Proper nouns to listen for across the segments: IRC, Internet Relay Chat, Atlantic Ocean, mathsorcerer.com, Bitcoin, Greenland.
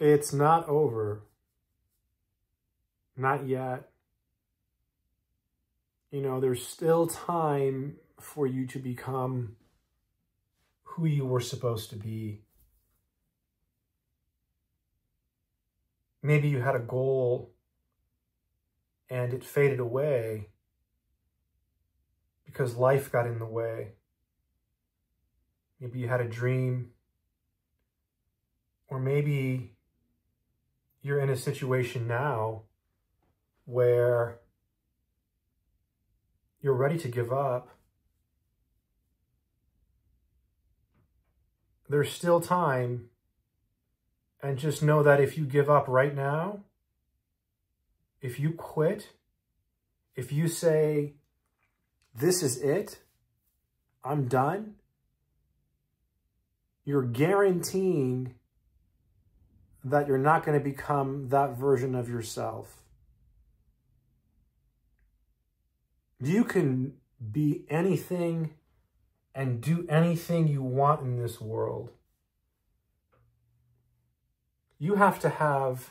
It's not over. Not yet. You know, there's still time for you to become who you were supposed to be. Maybe you had a goal and it faded away because life got in the way. Maybe you had a dream, or maybe you're in a situation now where you're ready to give up. There's still time, and just know that if you give up right now, if you quit, if you say, this is it, I'm done, you're guaranteeing that you're not going to become that version of yourself. You can be anything and do anything you want in this world. You have to have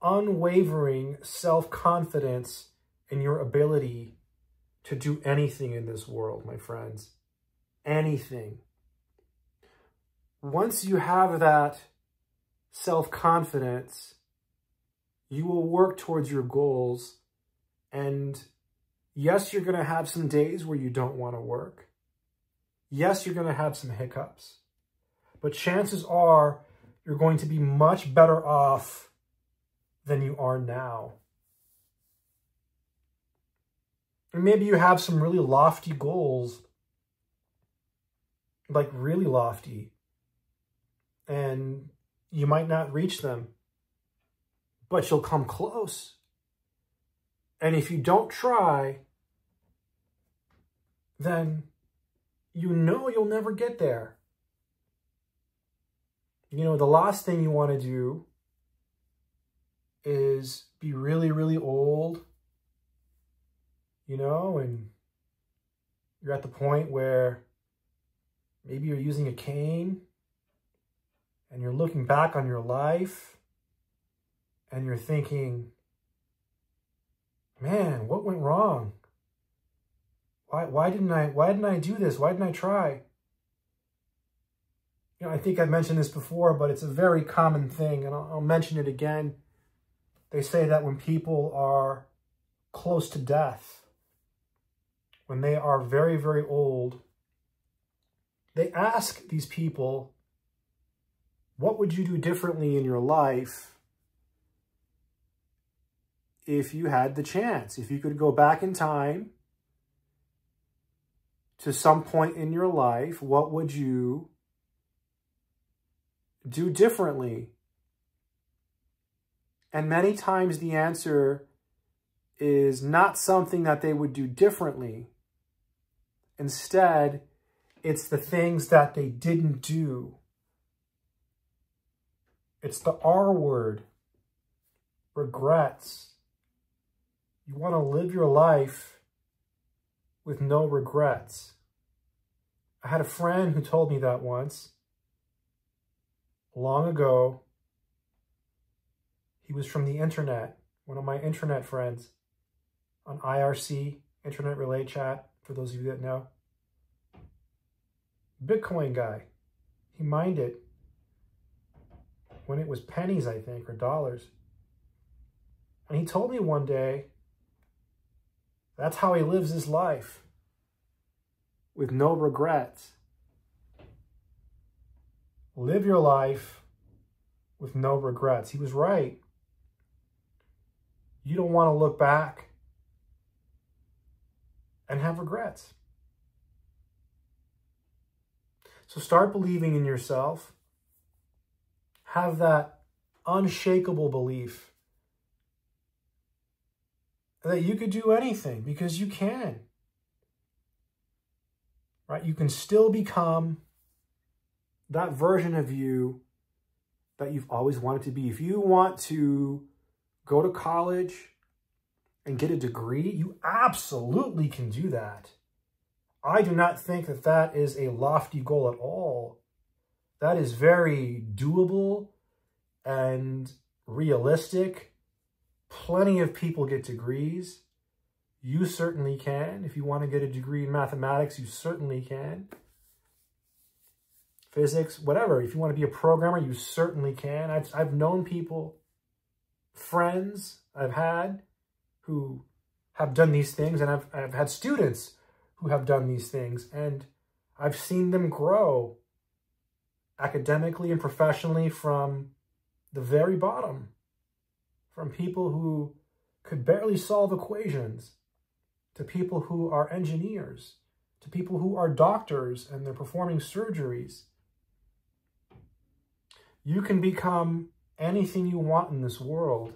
unwavering self-confidence in your ability to do anything in this world, my friends. Anything. Once you have that self-confidence, you will work towards your goals. And yes, you're going to have some days where you don't want to work. Yes, you're going to have some hiccups. But chances are you're going to be much better off than you are now. And maybe you have some really lofty goals, like really lofty, and you might not reach them, but you'll come close. And if you don't try, then you know you'll never get there. You know, the last thing you want to do is be really, really old, you know, and you're at the point where maybe you're using a cane and you're looking back on your life and you're thinking, man, what went wrong? Why didn't I do this? Why didn't I try? You know, I think I've mentioned this before, but it's a very common thing, and I'll mention it again. They say that when people are close to death, when they are very, very old, they ask these people, what would you do differently in your life if you had the chance? If you could go back in time to some point in your life, what would you do differently? And many times the answer is not something that they would do differently. Instead, it's the things that they didn't do. It's the R word, regrets. You want to live your life with no regrets. I had a friend who told me that once, long ago. He was from the internet, one of my internet friends on IRC, Internet Relay Chat, for those of you that know. Bitcoin guy. He mined it when it was pennies, I think, or dollars. And he told me one day, that's how he lives his life, with no regrets. Live your life with no regrets. He was right. You don't want to look back and have regrets. So start believing in yourself. Have that unshakable belief that you could do anything, because you can. Right? You can still become that version of you that you've always wanted to be. If you want to go to college and get a degree, you absolutely can do that. I do not think that that is a lofty goal at all. That is very doable and realistic. Plenty of people get degrees. You certainly can. If you want to get a degree in mathematics, you certainly can. Physics, whatever. If you want to be a programmer, you certainly can. I've known people, friends I've had who have done these things, and I've had students who have done these things, and I've seen them grow academically and professionally from the very bottom, from people who could barely solve equations to people who are engineers, to people who are doctors and they're performing surgeries. You can become anything you want in this world,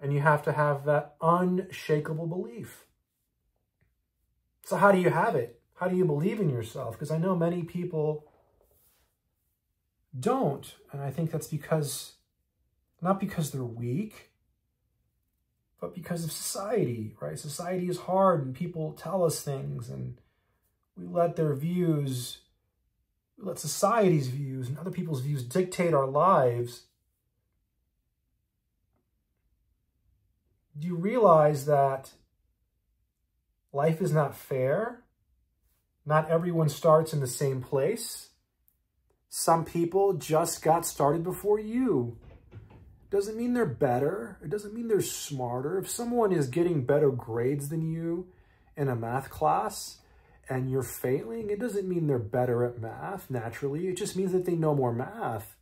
and you have to have that unshakable belief. So how do you have it? How do you believe in yourself? Because I know many people don't, and I think that's because, not because they're weak, but because of society, right? Society is hard, and people tell us things, and we let their views, we let society's views and other people's views dictate our lives. Do you realize that life is not fair? Not everyone starts in the same place. Some people just got started before you. Doesn't mean they're better. It doesn't mean they're smarter. If someone is getting better grades than you in a math class and you're failing, it doesn't mean they're better at math naturally. It just means that they know more math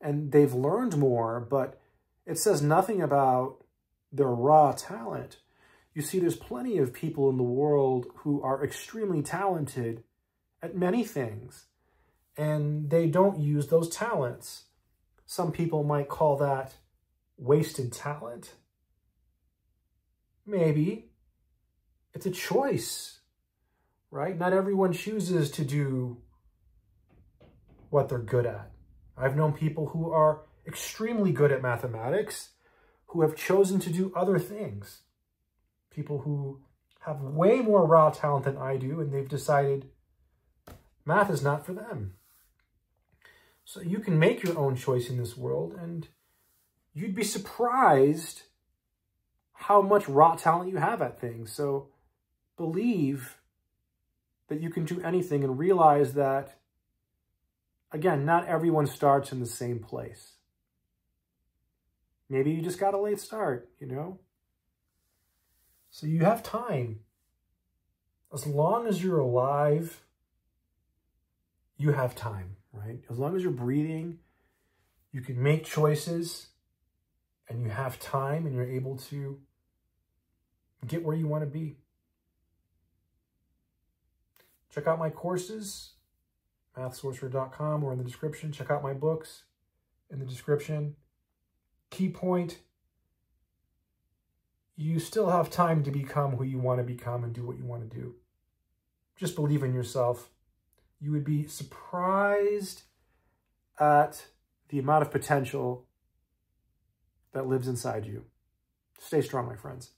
and they've learned more, but it says nothing about their raw talent. You see, there's plenty of people in the world who are extremely talented at many things, and they don't use those talents. Some people might call that wasted talent. Maybe. It's a choice, right? Not everyone chooses to do what they're good at. I've known people who are extremely good at mathematics who have chosen to do other things. People who have way more raw talent than I do, and they've decided math is not for them. So you can make your own choice in this world, and you'd be surprised how much raw talent you have at things. So believe that you can do anything, and realize that, again, not everyone starts in the same place. Maybe you just got a late start, you know? So you have time. As long as you're alive, you have time. Right? As long as you're breathing, you can make choices, and you have time, and you're able to get where you want to be. Check out my courses, mathsorcerer.com, or in the description. Check out my books in the description. Key point, you still have time to become who you want to become and do what you want to do. Just believe in yourself. You would be surprised at the amount of potential that lives inside you. Stay strong, my friends.